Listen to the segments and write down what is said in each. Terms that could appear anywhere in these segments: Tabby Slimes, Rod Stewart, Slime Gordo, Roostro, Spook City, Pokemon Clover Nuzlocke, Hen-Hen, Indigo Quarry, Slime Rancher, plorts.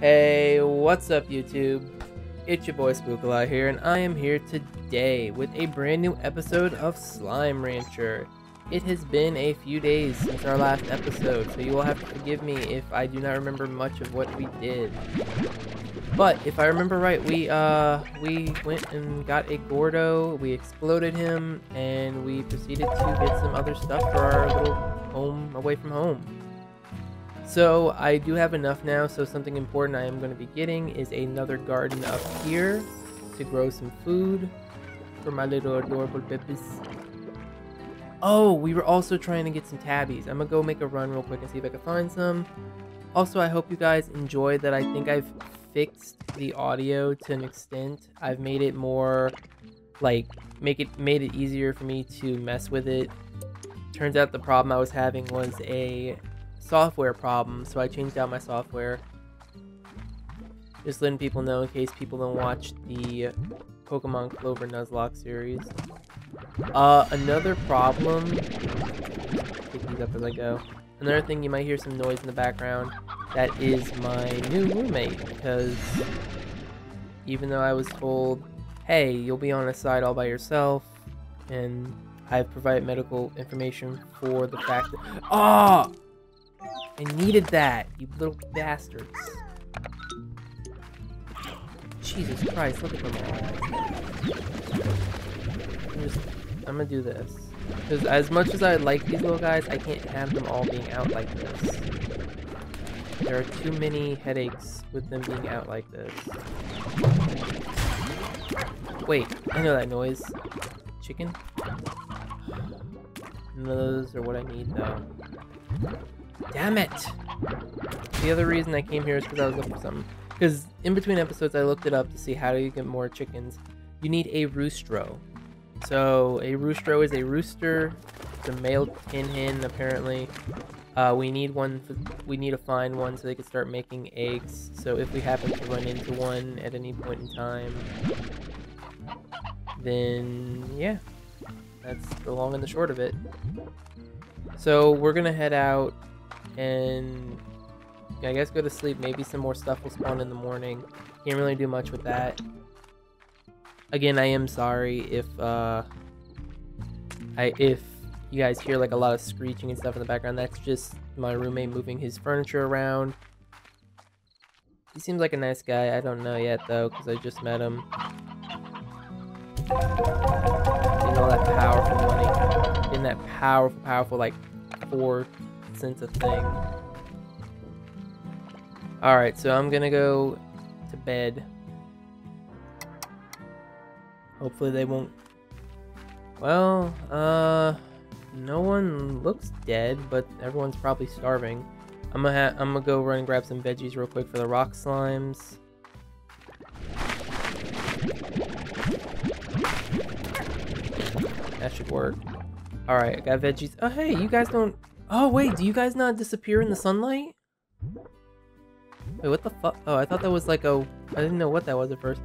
Hey, what's up YouTube? It's your boy Spook here, and I am here today with a brand new episode of Slime Rancher. It has been a few days since our last episode, so you will have to forgive me if I do not remember much of what we did. But if I remember right, we went and got a Gordo, we exploded him, and we proceeded to get some other stuff for our little home away from home. So I do have enough now, so something important I am going to be getting is another garden up here to grow some food for my little adorable puppies. Oh, we were also trying to get some tabbies. I'm going to go make a run real quick and see if I can find some. Also, I hope you guys enjoyed that. I think I've fixed the audio to an extent. I've made it more, like, made it easier for me to mess with it. Turns out the problem I was having was a software problem, so I changed out my software. Just letting people know in case people don't watch the Pokemon Clover Nuzlocke series. Another problem. Pick these up as I go. Another thing, you might hear some noise in the background. That is my new roommate, because even though I was told, hey, you'll be on a side all by yourself, and I've provided medical information for the fact that— oh! I needed that, you little bastards. Jesus Christ, look at them all. I'm gonna do this. Because as much as I like these little guys, I can't have them all being out like this. There are too many headaches with them being out like this. Wait, I know that noise. Chicken? None of those are what I need, though. Damn it! The other reason I came here is because I was looking for something. Because in between episodes I looked it up to see how do you get more chickens. You need a Roostro. So a Roostro is a rooster. It's a male Hen-Hen apparently. We need to find one so they can start making eggs. So if we happen to run into one at any point in time, then yeah. That's the long and the short of it. So we're gonna head out and I guess go to sleep. Maybe some more stuff will spawn in the morning. Can't really do much with that. Again, I am sorry if you guys hear like a lot of screeching and stuff in the background. That's just my roommate moving his furniture around. He seems like a nice guy. I don't know yet though, because I just met him. Getting all that powerful money. Getting that powerful like 4 cents a thing. Alright, so I'm gonna go to bed. Hopefully they won't... Well, no one looks dead, but everyone's probably starving. I'm gonna go run and grab some veggies real quick for the rock slimes. That should work. Alright, I got veggies. Oh, hey, you guys don't... Oh, wait, do you guys not disappear in the sunlight? Wait, what the fuck? Oh, I thought that was like a... I didn't know what that was at first.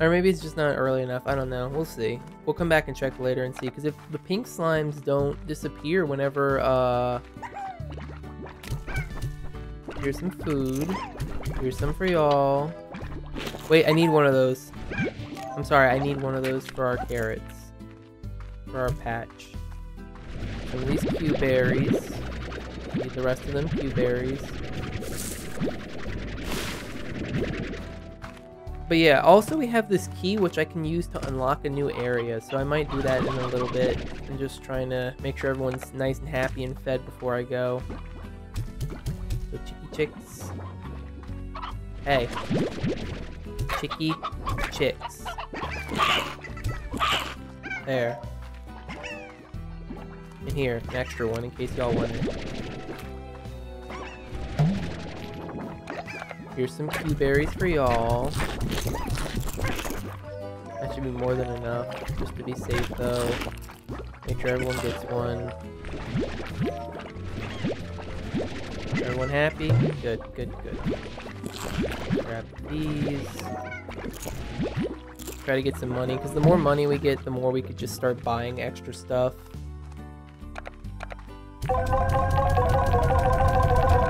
Or maybe it's just not early enough. I don't know. We'll see. We'll come back and check later and see. Because if the pink slimes don't disappear whenever... Here's some food. Here's some for y'all. Wait, I need one of those. I'm sorry, I need one of those for our carrots. For our patch. Some of these Q berries. Need the rest of them Q berries. But yeah, also we have this key which I can use to unlock a new area, so I might do that in a little bit. I'm just trying to make sure everyone's nice and happy and fed before I go. So chicky chicks. Hey. Chicky chicks. There. And here, an extra one in case y'all want it. Here's some Q berries for y'all. That should be more than enough. Just to be safe though. Make sure everyone gets one. Everyone happy? Good, good, good. Grab these. Try to get some money, because the more money we get, the more we could just start buying extra stuff.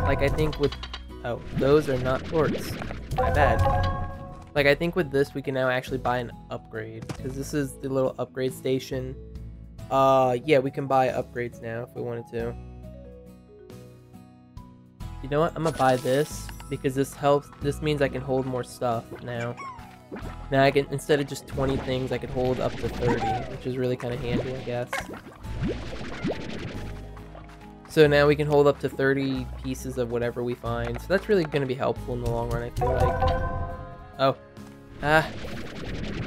Like, I think with Oh, those are not quartz. My bad. Like, I think with this we can now actually buy an upgrade, because this is the little upgrade station. Yeah, we can buy upgrades now if we wanted to. You know what? I'm gonna buy this, because this helps. This means I can hold more stuff now. Now I can, instead of just 20 things, I can hold up to 30, which is really kind of handy, I guess. So now we can hold up to 30 pieces of whatever we find. So that's really going to be helpful in the long run, I feel like. Oh. Ah.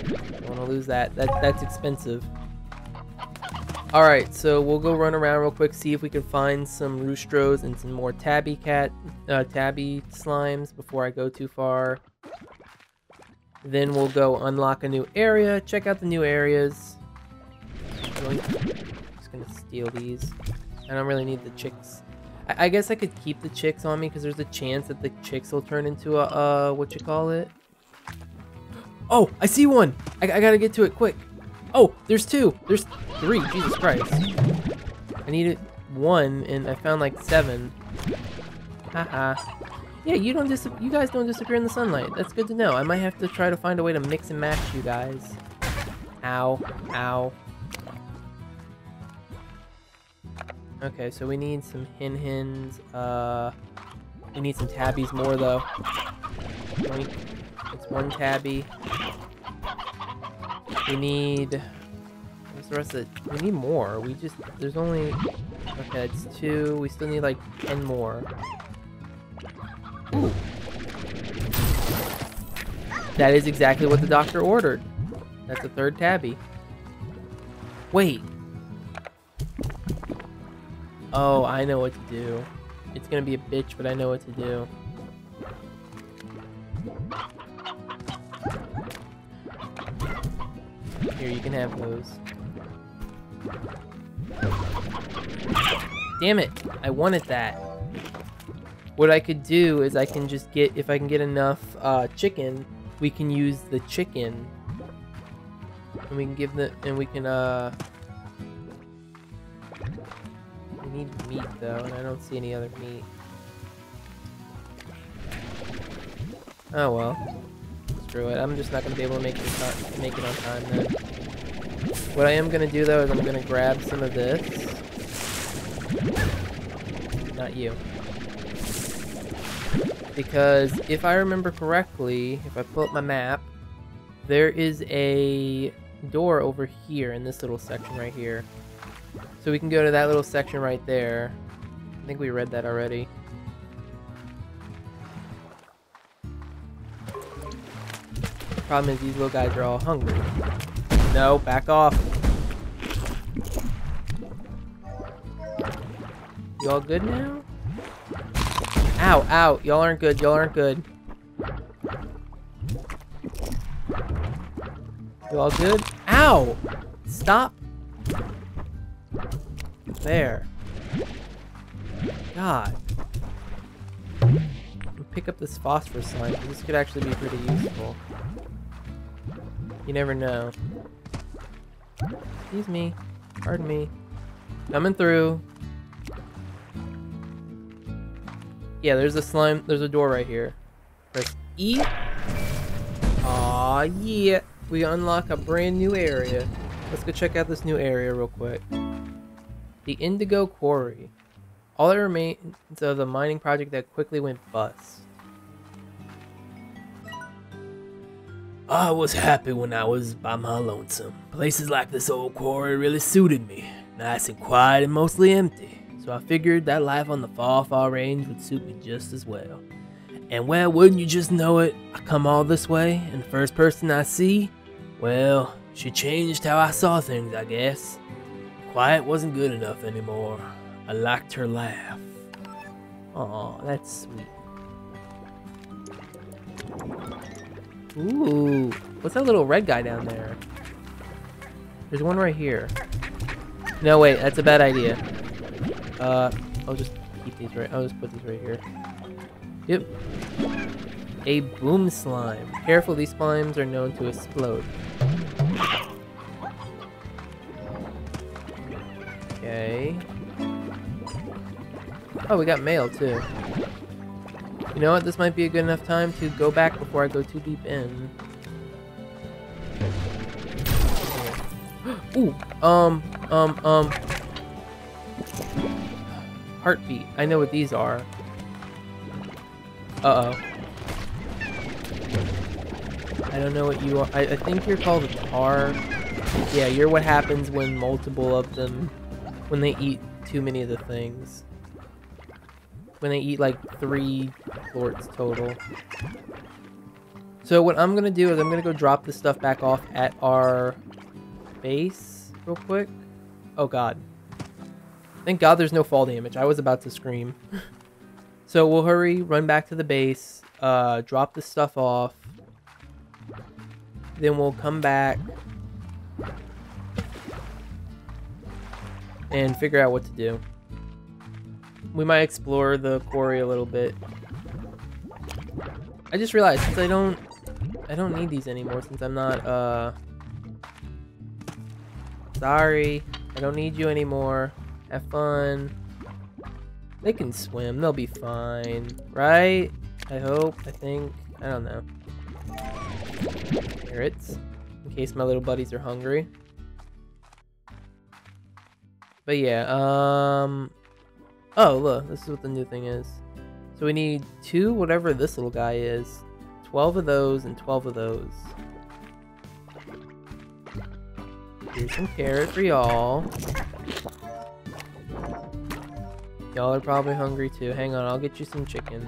Don't want to lose that. That's expensive. Alright, so we'll go run around real quick, see if we can find some Roostros and some more Tabby Slimes before I go too far. Then we'll go unlock a new area, check out the new areas. I'm just going to steal these. I don't really need the chicks. I guess I could keep the chicks on me, because there's a chance that the chicks will turn into a, what you call it? Oh, I see one! I gotta get to it quick. Oh, there's two! There's three, Jesus Christ. I needed one, and I found like 7. Haha. Yeah, you guys don't disappear in the sunlight. That's good to know. I might have to try to find a way to mix and match you guys. Ow, ow. Okay, so we need some Hen-Hens, we need some Tabbies more, though. It's one Tabby. We need... What's the rest of it? We need more, we just... There's only... Okay, it's 2, we still need, like, 10 more. Ooh. That is exactly what the doctor ordered. That's a 3rd Tabby. Wait! Oh, I know what to do. It's gonna be a bitch, but I know what to do. Here, you can have those. Damn it! I wanted that. What I could do is I can just get, if I can get enough chicken, we can use the chicken. And we can give the, and we can, I need meat though, and I don't see any other meat. Oh well, screw it. I'm just not gonna be able to make it on time then. What I am gonna do though is I'm gonna grab some of this. Not you, because if I remember correctly, if I pull up my map, there is a door over here in this little section right here. So we can go to that little section right there. I think we read that already. Problem is these little guys are all hungry. No, back off. You all good now? Ow, ow, y'all aren't good, y'all aren't good. You all good? Ow! Stop. There. God. Pick up this phosphorus slime. This could actually be pretty useful. You never know. Excuse me. Pardon me. Coming through. Yeah, there's a slime. There's a door right here. Press E. Aw, yeah. We unlock a brand new area. Let's go check out this new area real quick. The Indigo Quarry. All that remains of the mining project that quickly went bust. I was happy when I was by my lonesome. Places like this old quarry really suited me. Nice and quiet and mostly empty. So I figured that life on the far range would suit me just as well. And well, wouldn't you just know it, I come all this way, and the first person I see, well, she changed how I saw things, I guess. Quiet wasn't good enough anymore. I liked her laugh. Aw, that's sweet. Ooh, what's that little red guy down there? There's one right here. No, wait, that's a bad idea. I'll just keep these right. I'll just put these right here. Yep. A boom slime. Careful, these slimes are known to explode. Okay. Oh, we got mail too. You know what? This might be a good enough time to go back before I go too deep in. Ooh, heartbeat. I know what these are. Uh-oh. I don't know what you are. I think you're called a tar. Yeah, you're what happens when multiple of them, when they eat too many of the things. When they eat like 3 plorts total. So what I'm gonna do is I'm gonna go drop this stuff back off at our base real quick. Oh god. Thank god there's no fall damage. I was about to scream. So we'll hurry, run back to the base, drop this stuff off. Then we'll come back and figure out what to do. We might explore the quarry a little bit. I just realized since I don't need these anymore since I'm not sorry, I don't need you anymore. Have fun. They can swim, they'll be fine, right? I hope, I think, I don't know. Carrots, in case my little buddies are hungry. But yeah, oh look, this is what the new thing is. So we need 2, whatever this little guy is, 12 of those and 12 of those. Here's some carrot for y'all. Y'all are probably hungry too. Hang on, I'll get you some chicken.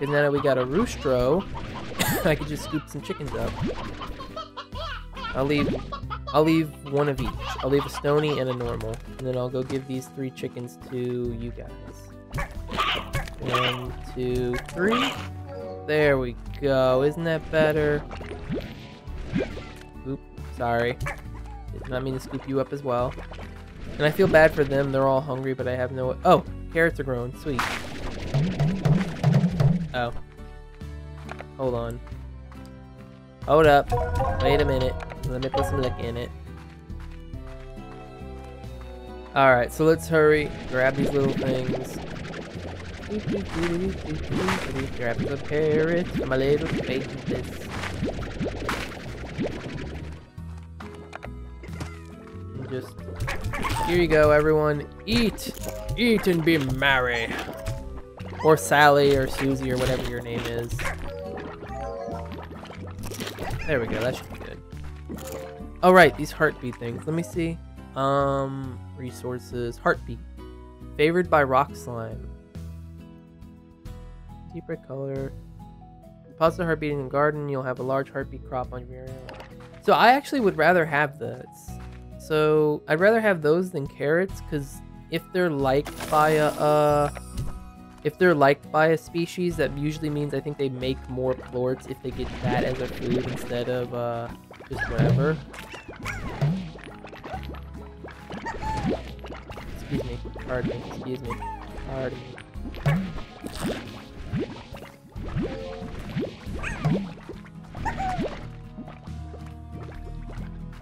And now that we got a Roostro, I could just scoop some chickens up. I'll leave one of each. I'll leave a stony and a normal. And then I'll go give these 3 chickens to you guys. 1, 2, 3. There we go. Isn't that better? Oop, sorry. Did not mean to scoop you up as well. And I feel bad for them. They're all hungry, but I have no... Oh, carrots are grown. Sweet. Oh. Hold on. Hold up. Wait a minute. Let me put some lick in it. Alright, so let's hurry. Grab these little things. Grab the carrot from my little babies. And just... Here you go, everyone. Eat! Eat and be merry. Or Sally or Susie or whatever your name is. There we go, that should be good. Alright, these heartbeat things. Let me see. Resources. Heartbeat. Favored by rock slime. Deep red color. Deposit heartbeat in the garden. You'll have a large heartbeat crop on your area. So I actually would rather have this. So I'd rather have those than carrots, because if they're liked by a species, that usually means I think they make more plorts if they get that as a food instead of just whatever. Excuse me, pardon me, excuse me, pardon me.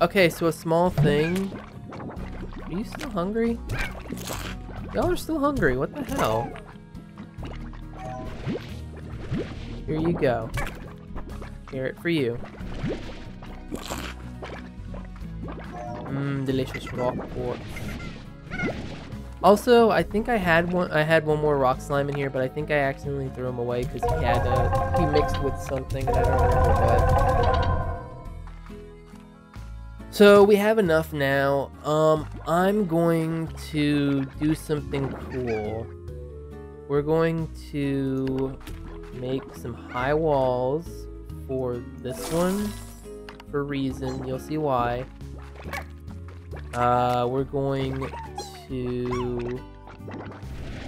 Okay, so a small thing. Are you still hungry? Y'all are still hungry, what the hell? Here you go. Carrot for you. Mmm, delicious rock quartz. Also, I think I had one more rock slime in here, but I think I accidentally threw him away because he had he mixed with something that I don't remember what. So we have enough now. I'm going to do something cool. We're going to make some high walls for this one for a reason. You'll see why. We're going to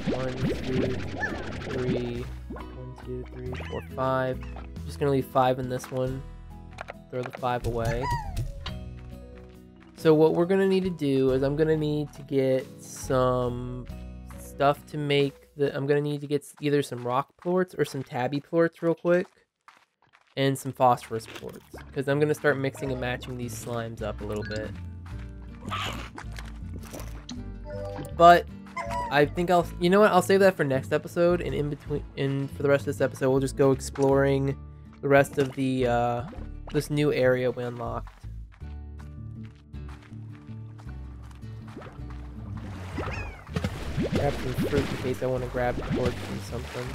1, 2, 3, 1, 2, 3, 4, 5. I'm just gonna leave 5 in this one. Throw the 5 away. So what we're gonna need to do is I'm gonna need to get some stuff to make I'm gonna need to get either some rock plorts or some tabby plorts real quick, and some phosphorus plorts, because I'm gonna start mixing and matching these slimes up a little bit. But I think I'll, you know what, I'll save that for next episode, and in between, and for the rest of this episode, we'll just go exploring the rest of the, this new area we unlocked. Grab some fruit in case I want to grab a torch or something.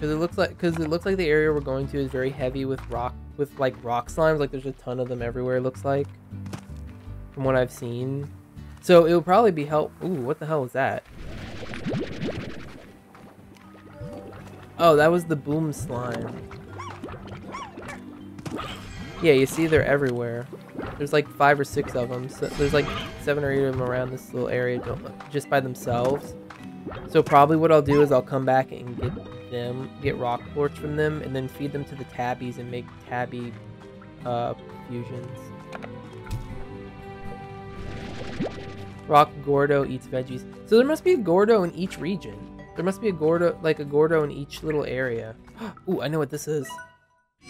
Cause it looks like the area we're going to is very heavy with rock slimes. Like there's a ton of them everywhere. It looks like, from what I've seen. So it would probably be helpful. Ooh, what the hell was that? Oh, that was the boom slime. Yeah, you see they're everywhere. There's like 5 or 6 of them. So there's like 7 or 8 of them around this little area just by themselves. So probably what I'll do is I'll come back and get rock quartz from them, and then feed them to the tabbies and make tabby fusions. Rock Gordo eats veggies. So there must be a Gordo in each region. There must be a Gordo, like a Gordo in each little area. Ooh, I know what this is.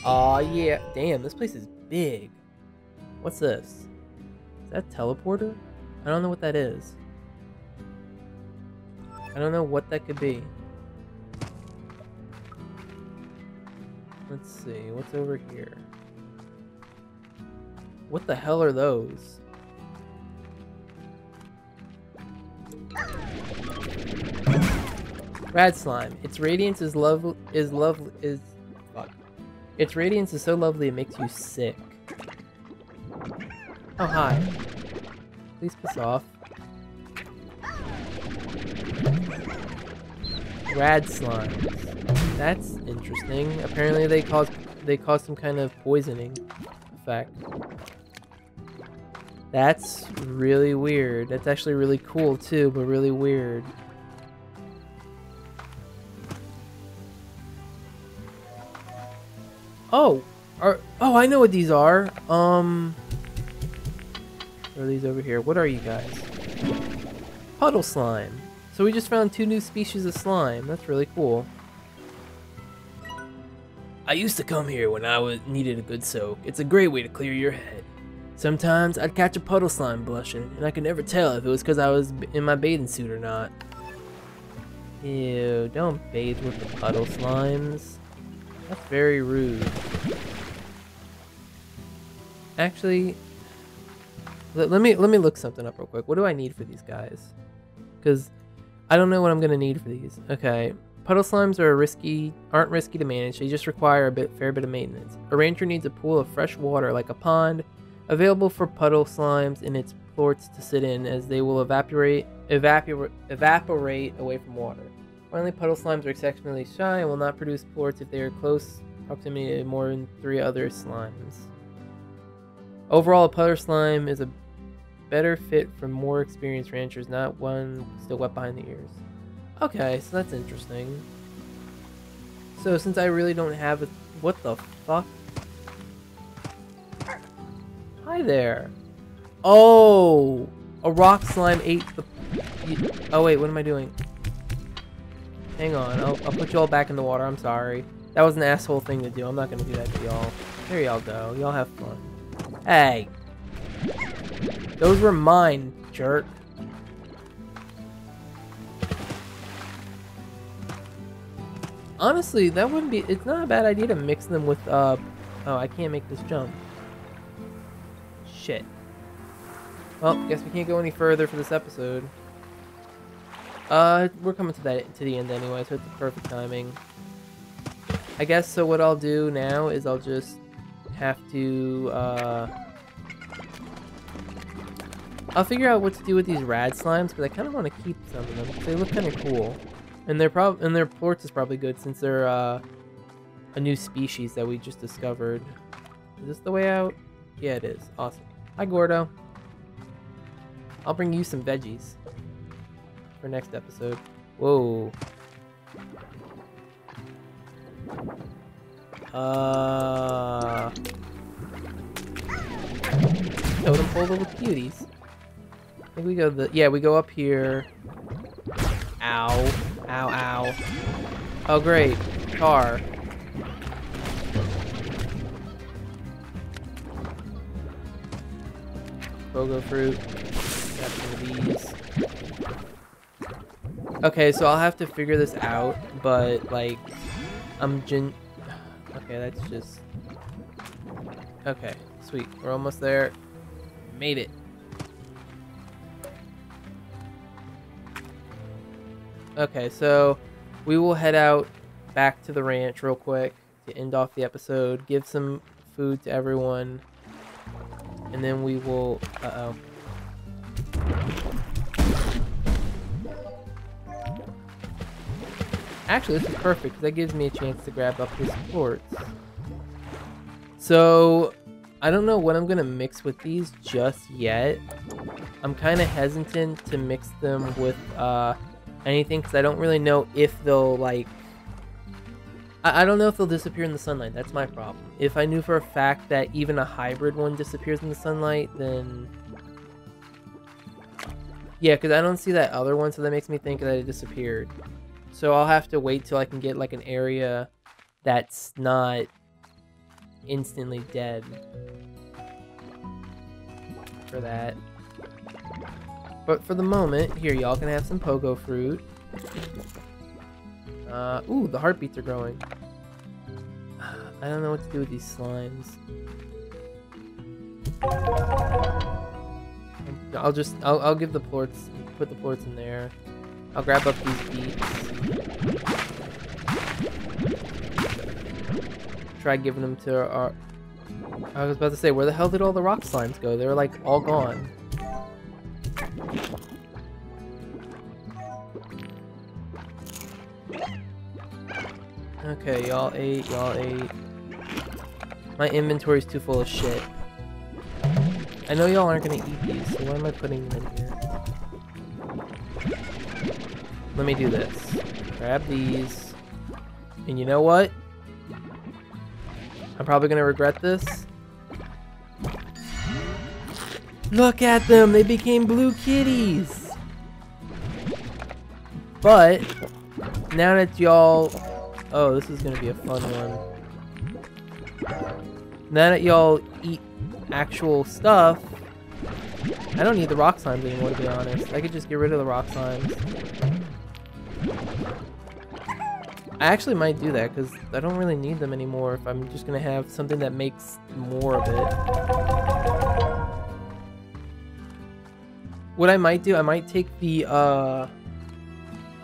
Aw, yeah. Damn, this place is big. What's this? Is that a teleporter? I don't know what that is. I don't know what that could be. Let's see, what's over here? What the hell are those? Rad slime. Its radiance is fuck. Its radiance is so lovely it makes you sick. Oh hi. Please piss off. Rad slimes. That's interesting. Apparently they cause some kind of poisoning effect. That's really weird. That's actually really cool too, but really weird. Oh, I know what these are. What are these over here? What are you guys? Puddle slime. So we just found 2 new species of slime. That's really cool. I used to come here when I needed a good soak. It's a great way to clear your head. Sometimes I'd catch a puddle slime blushing, and I could never tell if it was because I was in my bathing suit or not. Ew, don't bathe with the puddle slimes. That's very rude. Actually, let me look something up real quick. What do I need for these guys? Because I don't know what I'm gonna need for these. Okay. Puddle slimes aren't risky to manage. They just require a fair bit of maintenance. A rancher needs a pool of fresh water, like a pond, available for puddle slimes and its plorts to sit in, as they will evaporate away from water. Finally, puddle slimes are exceptionally shy and will not produce plorts if they are close proximity to more than 3 other slimes. Overall, a puddle slime is a better fit for more experienced ranchers, not one still wet behind the ears. Okay, so that's interesting. So since I really don't have a... What the fuck? Hi there. Oh! A rock slime ate the... Oh wait, what am I doing? Hang on, I'll put you all back in the water, I'm sorry. That was an asshole thing to do, I'm not gonna do that to y'all. There y'all go, y'all have fun. Hey! Those were mine, jerk. Honestly, that wouldn't be... It's not a bad idea to mix them with, Oh, I can't make this jump. Shit. Well, guess we can't go any further for this episode. We're coming to the end anyway, so it's the perfect timing. I guess, so what I'll do now is I'll just have to, I'll figure out what to do with these rad slimes, because I kind of want to keep some of them, because they look kind of cool. And their plorts is probably good since they're a new species that we just discovered. Is this the way out? Yeah, it is. Awesome. Hi, Gordo. I'll bring you some veggies for next episode. Whoa. Totem pole little cuties. I think we go we go up here. Ow. Ow, ow. Oh, great. Car. Bogo fruit. Got some of these. Okay, so I'll have to figure this out, but like, okay, that's just... Okay, sweet. We're almost there. Made it. Okay, so we will head out back to the ranch real quick to end off the episode, give some food to everyone, and then we will... Uh-oh. Actually, this is perfect, because that gives me a chance to grab up these quartz. So, I don't know what I'm going to mix with these just yet. I'm kind of hesitant to mix them with anything, because I don't really know if they'll, like... I don't know if they'll disappear in the sunlight. That's my problem. If I knew for a fact that even a hybrid one disappears in the sunlight, then... Yeah, because I don't see that other one, so that makes me think that it disappeared. So I'll have to wait till I can get like an area that's not instantly dead for that. But for the moment, here y'all can have some pogo fruit. Ooh, the heartbeats are growing. I don't know what to do with these slimes. I'll give the plorts, put the plorts in there. I'll grab up these beets. Try giving them to our... I was about to say, where the hell did all the rock slimes go? They were like all gone. Okay, y'all ate, y'all ate. My inventory's too full of shit. I know y'all aren't gonna eat these, so why am I putting them in here? Let me do this. Grab these. And you know what? I'm probably gonna regret this. Look at them! They became blue kitties! But, now that y'all... Oh, this is gonna be a fun one. Now that y'all eat actual stuff... I don't need the rock slimes anymore, to be honest. I could just get rid of the rock slimes. I actually might do that, because I don't really need them anymore if I'm just going to have something that makes more of it. What I might do, I might take the, I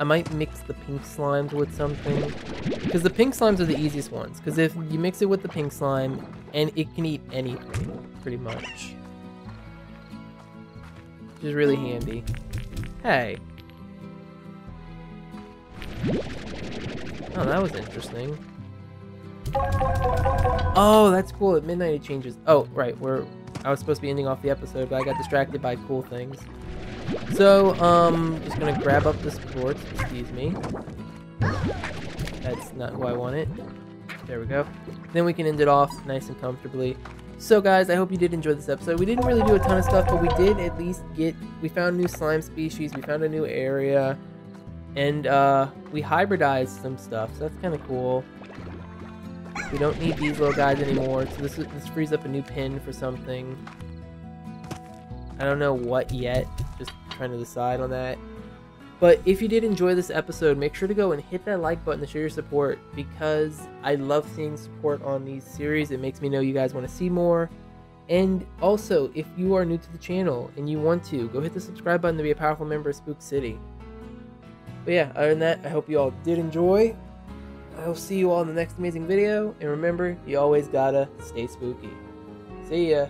might mix the pink slimes with something. Because the pink slimes are the easiest ones, because if you mix it with the pink slime, and it can eat anything, pretty much. Which is really handy. Hey. Oh, that was interesting. Oh, that's cool. At midnight it changes. Oh, right. I was supposed to be ending off the episode, but I got distracted by cool things. So, just gonna grab up this quartz. Excuse me. That's not who I want it. There we go. Then we can end it off nice and comfortably. So, guys, I hope you did enjoy this episode. We didn't really do a ton of stuff, but we did at least get... We found new slime species. We found a new area. And, we hybridized some stuff, so that's kind of cool. We don't need these little guys anymore, so this frees up a new pin for something. I don't know what yet, just trying to decide on that. But if you did enjoy this episode, make sure to go and hit that like button to show your support, because I love seeing support on these series. It makes me know you guys want to see more. And also, if you are new to the channel and you want to, go hit the subscribe button to be a powerful member of Spook City. But yeah, other than that, I hope you all did enjoy. I will see you all in the next amazing video. And remember, you always gotta stay spooky. See ya.